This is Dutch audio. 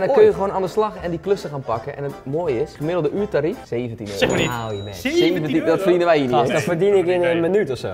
En dan kun je gewoon aan de slag en die klussen gaan pakken. En het mooie is, gemiddelde uurtarief, 17 euro. Zeg maar niet. 17 euro? Dat verdienen wij hier niet. Dat verdien ik in een minuut of zo.